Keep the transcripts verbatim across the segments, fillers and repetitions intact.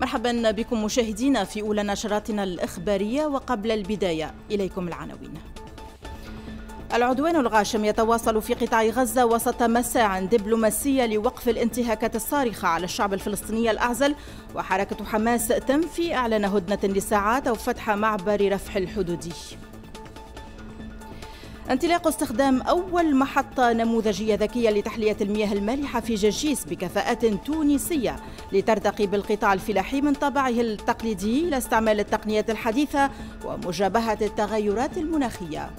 مرحبا بكم مشاهدينا في أولى نشراتنا الإخبارية، وقبل البداية إليكم العناوين. العدوان الغاشم يتواصل في قطاع غزة وسط مساع دبلوماسية لوقف الانتهاكات الصارخة على الشعب الفلسطيني الأعزل، وحركة حماس تنفي إعلان هدنة لساعات أو فتح معبر رفح الحدودي. انطلاق استخدام أول محطة نموذجية ذكية لتحلية المياه المالحة في جرجيس بكفاءات تونسية لترتقي بالقطاع الفلاحي من طابعه التقليدي إلى استعمال التقنيات الحديثة ومجابهة التغيرات المناخية.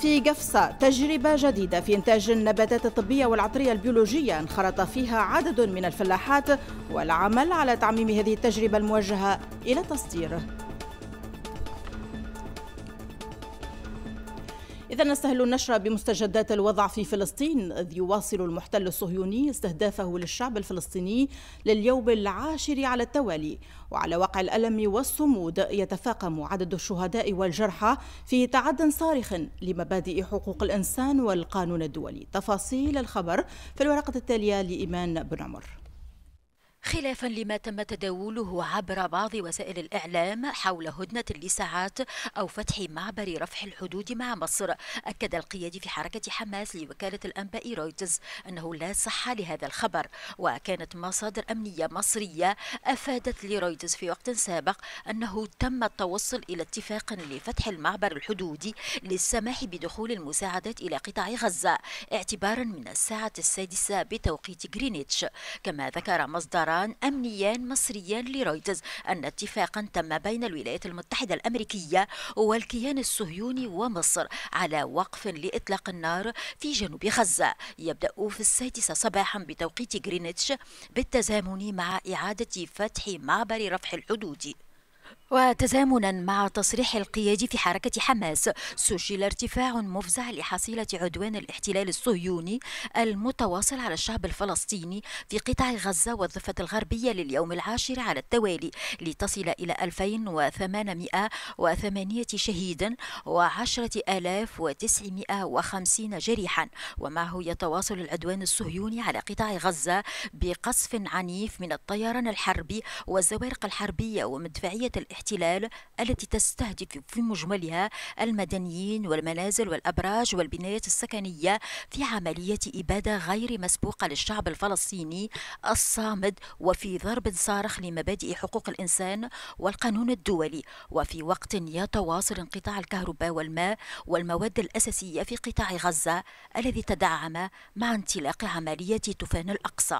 في قفصة تجربة جديدة في إنتاج النباتات الطبية والعطرية البيولوجية انخرط فيها عدد من الفلاحات، والعمل على تعميم هذه التجربة الموجهة إلى تصديره. إذا نستهل النشرة بمستجدات الوضع في فلسطين، إذ يواصل المحتل الصهيوني استهدافه للشعب الفلسطيني لليوم العاشر على التوالي، وعلى وقع الألم والصمود يتفاقم عدد الشهداء والجرحى في تعد صارخ لمبادئ حقوق الإنسان والقانون الدولي. تفاصيل الخبر في الورقة التالية لإيمان بن عمر. خلافا لما تم تداوله عبر بعض وسائل الإعلام حول هدنة لساعات أو فتح معبر رفح الحدود مع مصر، أكد القيادي في حركة حماس لوكالة الأنباء رويترز أنه لا صحة لهذا الخبر. وكانت مصادر أمنية مصرية أفادت لرويترز في وقت سابق أنه تم التوصل إلى اتفاق لفتح المعبر الحدودي للسماح بدخول المساعدات إلى قطاع غزة اعتبارا من الساعة السادسة بتوقيت غرينتش. كما ذكر مصدر أمنيان مصريان لرويترز أن اتفاقا تم بين الولايات المتحدة الأمريكية والكيان الصهيوني ومصر على وقف لإطلاق النار في جنوب غزة يبدأ في السادسة صباحا بتوقيت غرينتش، بالتزامن مع إعادة فتح معبر رفح الحدود. وتزامنا مع تصريح القيادي في حركة حماس، سجل ارتفاع مفزع لحصيلة عدوان الاحتلال الصهيوني المتواصل على الشعب الفلسطيني في قطاع غزة والضفة الغربية لليوم العاشر على التوالي، لتصل إلى ألفين وثمانمائة وثمانية شهيدا وعشرة آلاف وتسعمائة وخمسين جريحا. ومعه يتواصل العدوان الصهيوني على قطاع غزة بقصف عنيف من الطيران الحربي والزوارق الحربية ومدفعية الاحتلال التي تستهدف في مجملها المدنيين والمنازل والأبراج والبنايات السكنية، في عملية إبادة غير مسبوقة للشعب الفلسطيني الصامد وفي ضرب صارخ لمبادئ حقوق الإنسان والقانون الدولي. وفي وقت يتواصل انقطاع الكهرباء والماء والمواد الأساسية في قطاع غزة الذي تدعم مع انطلاق عملية طوفان الأقصى.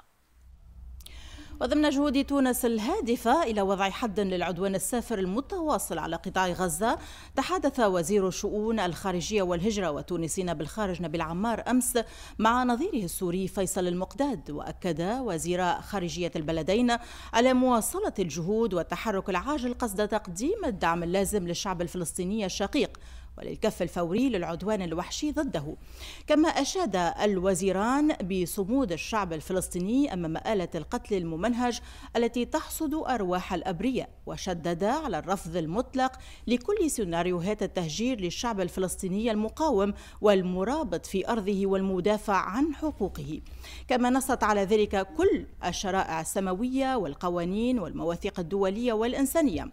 وضمن جهود تونس الهادفة إلى وضع حد للعدوان السافر المتواصل على قطاع غزة، تحدث وزير الشؤون الخارجية والهجرة والتونسيين بالخارج نبيل عمار أمس مع نظيره السوري فيصل المقداد، وأكد وزير خارجية البلدين على مواصلة الجهود والتحرك العاجل قصد تقديم الدعم اللازم للشعب الفلسطيني الشقيق وللكف الفوري للعدوان الوحشي ضده. كما أشاد الوزيران بصمود الشعب الفلسطيني أمام آلة القتل الممنهج التي تحصد أرواح الأبرياء، وشدد على الرفض المطلق لكل سيناريوهات التهجير للشعب الفلسطيني المقاوم والمرابط في أرضه والمدافع عن حقوقه. كما نصت على ذلك كل الشرائع السماوية والقوانين والمواثيق الدولية والإنسانية.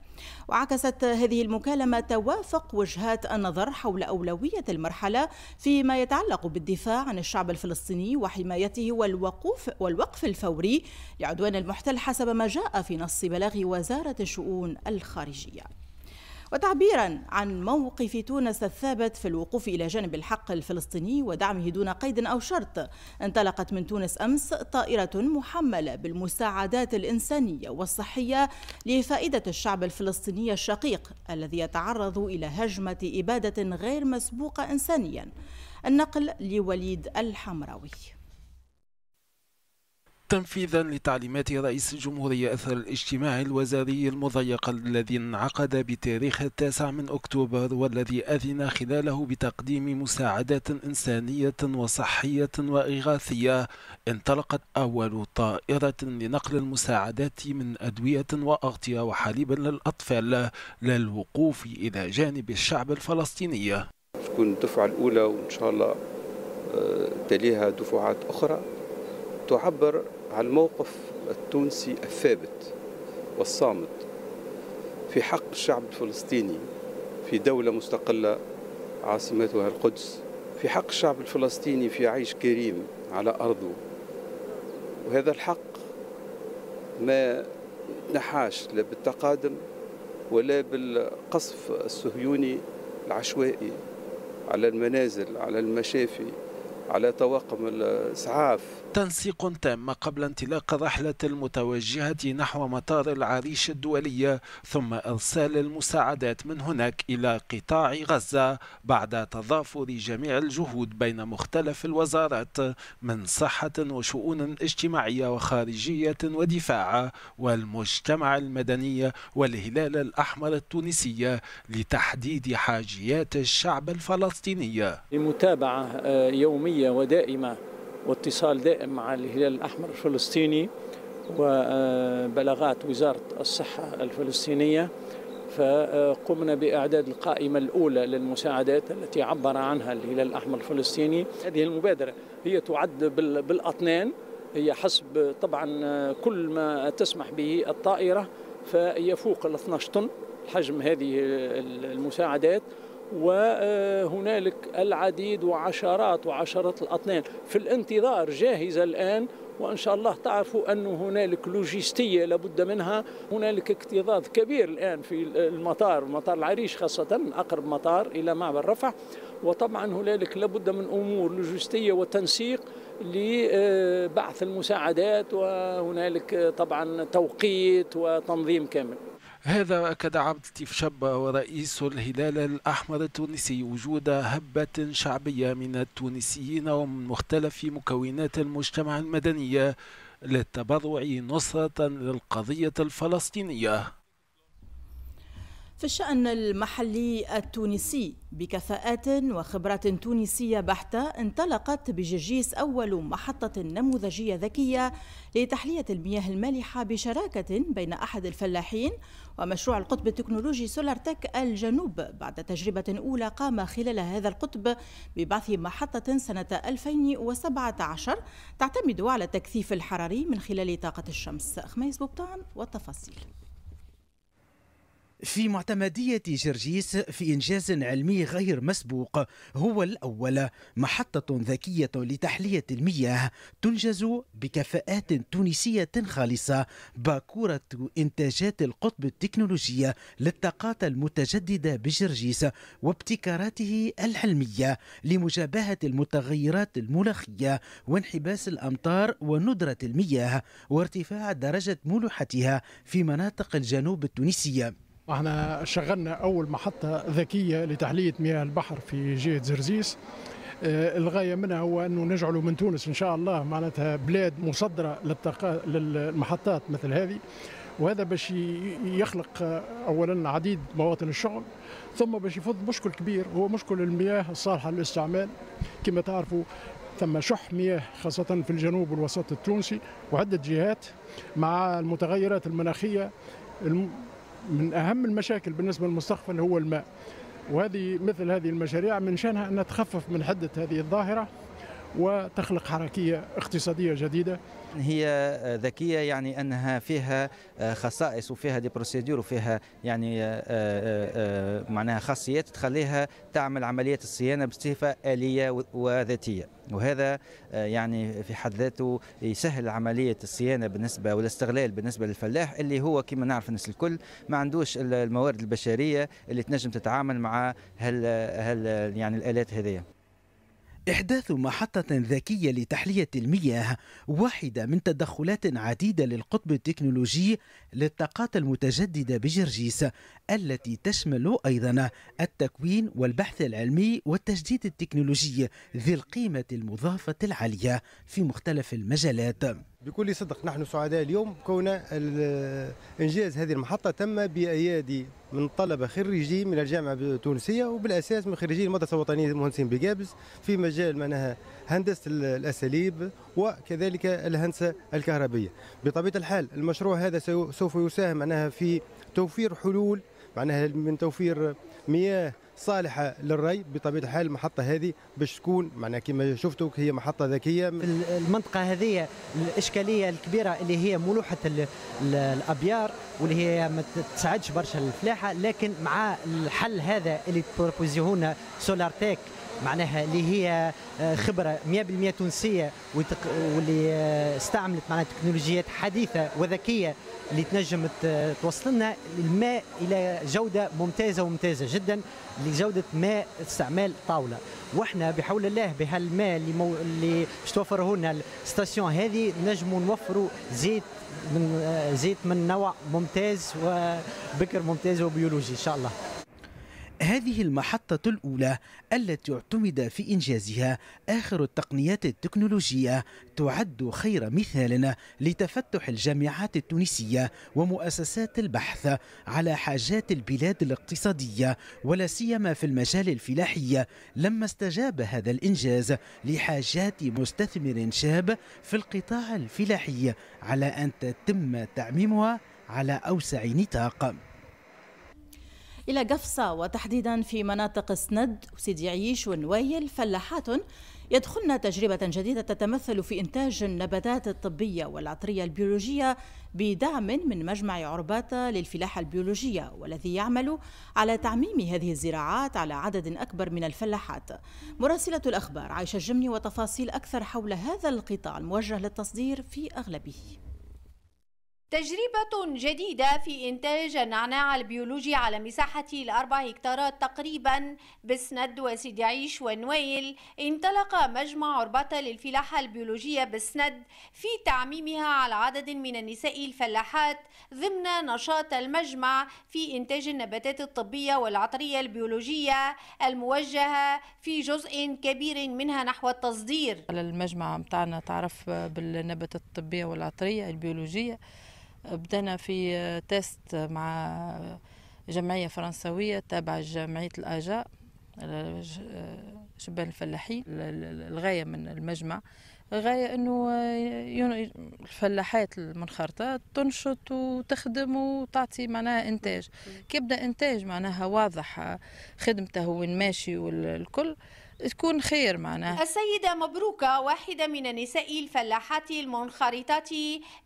وعكست هذه المكالمة توافق وجهات النظر حول أولوية المرحلة فيما يتعلق بالدفاع عن الشعب الفلسطيني وحمايته والوقوف والوقف الفوري لعدوان المحتل، حسب ما جاء في نص بلاغ وزارة الشؤون الخارجية. وتعبيرا عن موقف تونس الثابت في الوقوف إلى جانب الحق الفلسطيني ودعمه دون قيد أو شرط، انطلقت من تونس أمس طائرة محملة بالمساعدات الإنسانية والصحية لفائدة الشعب الفلسطيني الشقيق الذي يتعرض إلى هجمة إبادة غير مسبوقة إنسانيا. النقل لوليد الحمراوي. تنفيذا لتعليمات رئيس الجمهورية أثر الاجتماع الوزاري المضيق الذي انعقد بتاريخ التاسع من أكتوبر، والذي أذن خلاله بتقديم مساعدات إنسانية وصحية وإغاثية، انطلقت أول طائرة لنقل المساعدات من أدوية وأغطية وحليب للأطفال للوقوف إلى جانب الشعب الفلسطيني. تكون الدفعة الأولى وإن شاء الله تليها دفعات أخرى تعبر على الموقف التونسي الثابت والصامت في حق الشعب الفلسطيني في دولة مستقلة عاصمتها القدس، في حق الشعب الفلسطيني في عيش كريم على أرضه. وهذا الحق ما نحاش لا بالتقادم ولا بالقصف الصهيوني العشوائي على المنازل، على المشافي، على طواقم الإسعاف. تنسيق تام قبل انطلاق الرحلة المتوجهة نحو مطار العريش الدولية، ثم إرسال المساعدات من هناك إلى قطاع غزة بعد تضافر جميع الجهود بين مختلف الوزارات من صحة وشؤون اجتماعية وخارجية ودفاع والمجتمع المدني والهلال الأحمر التونسي لتحديد حاجيات الشعب الفلسطيني. لمتابعة يومية ودائمة واتصال دائم مع الهلال الأحمر الفلسطيني وبلاغات وزارة الصحة الفلسطينية، فقمنا بإعداد القائمة الأولى للمساعدات التي عبر عنها الهلال الأحمر الفلسطيني. هذه المبادرة هي تعد بالأطنان، هي حسب طبعا كل ما تسمح به الطائرة، فيفوق ال اثني عشر طن حجم هذه المساعدات، وهنالك العديد وعشرات وعشرات الأطنان في الانتظار جاهزة الآن. وإن شاء الله تعرفوا أن هنالك لوجستية لابد منها، هنالك اكتظاظ كبير الآن في المطار، مطار العريش خاصة أقرب مطار إلى معبر رفح، وطبعا هنالك لابد من أمور لوجستية وتنسيق لبعث المساعدات، وهنالك طبعا توقيت وتنظيم كامل. هذا أكد عبدلطيف شابة ورئيس الهلال الأحمر التونسي وجود هبة شعبية من التونسيين ومن مختلف مكونات المجتمع المدني للتبرع نصرة للقضية الفلسطينية. في الشأن المحلي التونسي، بكفاءات وخبرات تونسية بحتة انطلقت بجرجيس أول محطة نموذجية ذكية لتحلية المياه المالحة بشراكة بين أحد الفلاحين ومشروع القطب التكنولوجي سولارتك الجنوب، بعد تجربة أولى قام خلال هذا القطب ببعث محطة سنة ألفين وسبعة عشر تعتمد على التكثيف الحراري من خلال طاقة الشمس. خميس بوطان والتفاصيل. في معتمدية جرجيس في إنجاز علمي غير مسبوق، هو الأول محطة ذكية لتحلية المياه تنجز بكفاءات تونسية خالصة باكورة إنتاجات القطب التكنولوجية للطاقات المتجددة بجرجيس وابتكاراته العلمية لمجابهة المتغيرات المناخية وانحباس الأمطار وندرة المياه وارتفاع درجة ملوحتها في مناطق الجنوب التونسية. احنا شغلنا اول محطه ذكيه لتحليه مياه البحر في جهه زرزيس. الغايه منها هو انه نجعله من تونس ان شاء الله معناتها بلاد مصدره للطاقه للمحطات مثل هذه، وهذا باش يخلق اولا عديد مواطن الشغل، ثم باش يفض مشكل كبير هو مشكل المياه الصالحه للاستعمال. كما تعرفوا ثم شح مياه خاصة في الجنوب والوسط التونسي وعده جهات، مع المتغيرات المناخيه الم... من أهم المشاكل بالنسبة للمستقبل هو الماء، وهذه مثل هذه المشاريع من شأنها أن تخفف من حدة هذه الظاهرة وتخلق حركية اقتصادية جديدة. هي ذكية يعني أنها فيها خصائص وفيها دي بروسيدور وفيها يعني معناها خاصيات تخليها تعمل عملية الصيانة بصفة آلية وذاتية، وهذا يعني في حد ذاته يسهل عملية الصيانة بالنسبة والاستغلال بالنسبة للفلاح اللي هو كما نعرف الناس الكل ما عندوش الموارد البشرية اللي تنجم تتعامل مع هال هال يعني الآلات هذية. إحداث محطة ذكية لتحلية المياه واحدة من تدخلات عديدة للقطب التكنولوجي للطاقات المتجددة بجرجيس التي تشمل أيضا التكوين والبحث العلمي والتجديد التكنولوجي ذي القيمة المضافة العالية في مختلف المجالات. بكل صدق نحن سعداء اليوم كون إنجاز هذه المحطة تم بأيادي من طلبة خريجي من الجامعة التونسية، وبالأساس من خريجي المدرسة الوطنية المهندسين بجابلس في مجال معناها هندسة الأساليب وكذلك الهندسة الكهربية. بطبيعة الحال المشروع هذا سوف يساهم معناها في توفير حلول معناها من توفير مياه صالحه للري بطبيعه الحال. المحطه هذه باش تكون معناها كما شفتوا هي محطه ذكيه. المنطقه هذه الاشكاليه الكبيره اللي هي ملوحه الابيار واللي هي ما تساعدش برشا الفلاحه، لكن مع الحل هذا اللي بروبوزيهونا سولارتيك معناها اللي هي خبره مئة بالمئة تونسيه واللي استعملت معناها تكنولوجيات حديثه وذكيه اللي تنجم توصل لنا الماء الى جوده ممتازه وممتازه جدا لجوده ماء استعمال طاوله. واحنا بحول الله بهالماء اللي مو... اللي باش توفره لنا الستاسيون هذه نجموا نوفروا زيت من زيت من نوع ممتاز وبكر ممتاز وبيولوجي ان شاء الله. هذه المحطة الأولى التي اعتمد في إنجازها آخر التقنيات التكنولوجية تعد خير مثال لتفتح الجامعات التونسية ومؤسسات البحث على حاجات البلاد الاقتصادية ولا سيما في المجال الفلاحي، لما استجاب هذا الإنجاز لحاجات مستثمر شاب في القطاع الفلاحي على أن تتم تعميمها على أوسع نطاق. إلى قفصة وتحديدا في مناطق سند وسيدي عيش ونويل فلاحات يدخلن تجربة جديدة تتمثل في إنتاج النباتات الطبية والعطرية البيولوجية بدعم من مجمع عرباطة للفلاحة البيولوجية، والذي يعمل على تعميم هذه الزراعات على عدد أكبر من الفلاحات. مراسلة الأخبار عايشة الجمني وتفاصيل أكثر حول هذا القطاع الموجه للتصدير في أغلبه. تجربة جديدة في إنتاج النعناع البيولوجي على مساحة الأربع هكتارات تقريبا بسند وسيدي عيش ونويل، انطلق مجمع عرباطة للفلاحة البيولوجية بسند في تعميمها على عدد من النساء الفلاحات ضمن نشاط المجمع في إنتاج النباتات الطبية والعطرية البيولوجية الموجهة في جزء كبير منها نحو التصدير. المجمع متاعنا تعرف بالنباتات الطبية والعطرية البيولوجية، بدأنا في تيست مع جمعية فرنسوية تابعة جمعية الأجاء شبان الفلاحين. الغاية من المجمع الغاية أنه الفلاحات المنخرطة تنشط وتخدم وتعطي معناها إنتاج. كيبدأ إنتاج معناها واضح خدمته وين ماشي والكل تكون خير معنا. السيدة مبروكة واحدة من النساء الفلاحات المنخرطات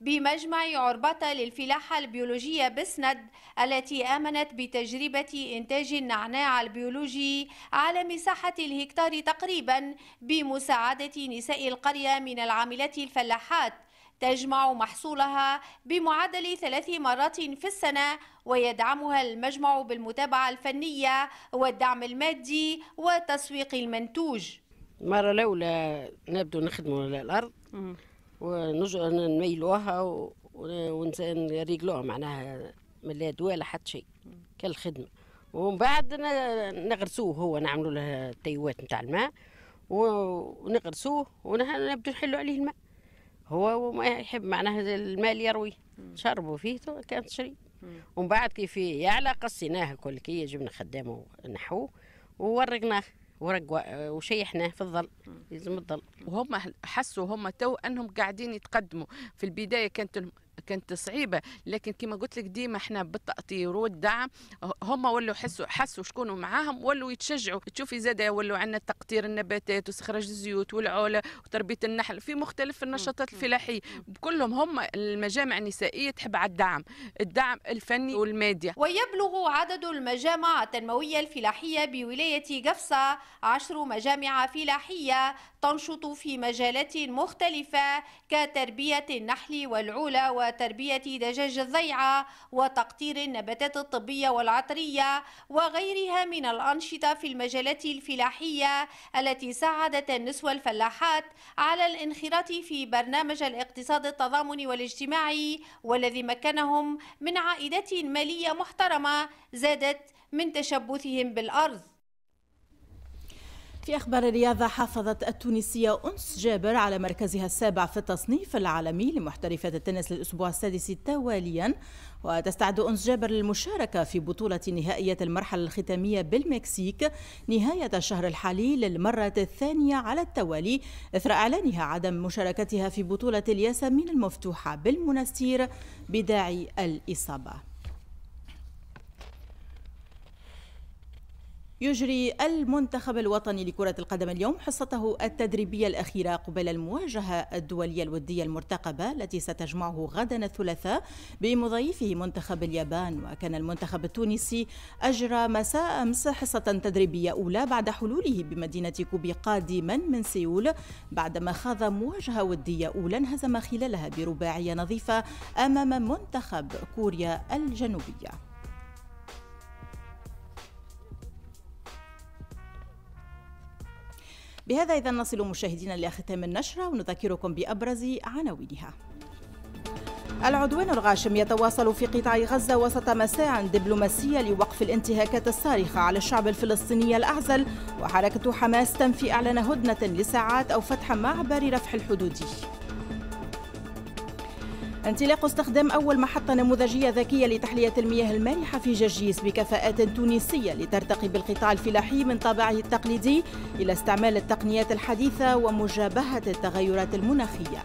بمجمع عرباطة للفلاحة البيولوجية بسند التي آمنت بتجربة إنتاج النعناع البيولوجي على مساحة الهكتار تقريبا بمساعدة نساء القرية من العاملات الفلاحات، تجمع محصولها بمعدل ثلاث مرات في السنة، ويدعمها المجمع بالمتابعة الفنية والدعم المادي وتسويق المنتوج. مرة لولا نبدو نخدموا الأرض ونجوا نميلوها ونريقلوها معناها من لا دواء لا حتى شيء كالخدمة، ومن بعد نغرسوه هو نعملوا له التيوات نتاع الماء ونغرسوه ونبدو نحلوا عليه الماء. هو ما يحب معناها المال يروي شربوا فيه كانت شري، ومن بعد كيف يعلى قصيناه كل كي جبنا خدامه ونحوه وورقناه ورقوا وشيحناه في الظل، لازم الظل. وهم حسوا هم تو انهم قاعدين يتقدموا. في البدايه كانت كانت صعيبه، لكن كما قلت لك ديما احنا بالتاطير والدعم هم ولاو حسوا حسوا شكونوا معاهم ولاو يتشجعوا. تشوفي زاده ولاو عندنا تقطير النباتات واستخراج الزيوت والعوله وتربيه النحل في مختلف النشاطات الفلاحيه، كلهم هم المجامع النسائيه تحب على الدعم الدعم الفني والمادي. ويبلغ عدد المجامع التنمويه الفلاحيه بولايه قفصه عشر مجامع فلاحيه تنشط في مجالات مختلفه كتربيه النحل والعوله و تربية دجاج الضيعة وتقطير النباتات الطبية والعطرية وغيرها من الأنشطة في المجالات الفلاحية التي ساعدت النسوة الفلاحات على الانخراط في برنامج الاقتصاد التضامني والاجتماعي والذي مكنهم من عائدات مالية محترمة زادت من تشبثهم بالأرض. في أخبار الرياضة، حافظت التونسية أنس جابر على مركزها السابع في التصنيف العالمي لمحترفات التنس للأسبوع السادس تواليا، وتستعد أنس جابر للمشاركة في بطولة نهائية المرحلة الختامية بالمكسيك نهاية الشهر الحالي للمرة الثانية على التوالي إثر إعلانها عدم مشاركتها في بطولة الياسمين المفتوحة بالمنستير بداعي الإصابة. يجري المنتخب الوطني لكرة القدم اليوم حصته التدريبية الأخيرة قبل المواجهة الدولية الودية المرتقبة التي ستجمعه غدا الثلاثاء بمضيفه منتخب اليابان. وكان المنتخب التونسي أجرى مساء أمس حصة تدريبية أولى بعد حلوله بمدينة كوبي قادما من سيول، بعدما خاض مواجهة ودية أولى انهزم خلالها برباعية نظيفة أمام منتخب كوريا الجنوبية. بهذا إذا نصل مشاهدينا لختام النشرة ونذكركم بأبرز عناوينها. العدوان الغاشم يتواصل في قطاع غزة وسط مساع دبلوماسية لوقف الانتهاكات الصارخة على الشعب الفلسطيني الأعزل، وحركة حماس تنفي إعلان هدنة لساعات أو فتح معبر رفح الحدودي. انطلاق استخدام أول محطة نموذجية ذكية لتحلية المياه المالحة في جرجيس بكفاءات تونسية لترتقي بالقطاع الفلاحي من طابعه التقليدي إلى استعمال التقنيات الحديثة ومجابهة التغيرات المناخية.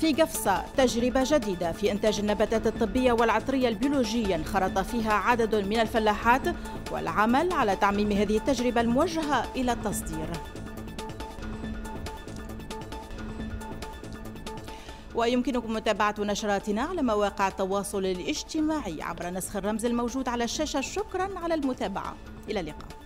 في قفصة تجربة جديدة في إنتاج النباتات الطبية والعطرية البيولوجية انخرط فيها عدد من الفلاحات، والعمل على تعميم هذه التجربة الموجهة إلى التصدير. ويمكنكم متابعة نشراتنا على مواقع التواصل الاجتماعي عبر نسخ الرمز الموجود على الشاشة. شكرا على المتابعة، إلى اللقاء.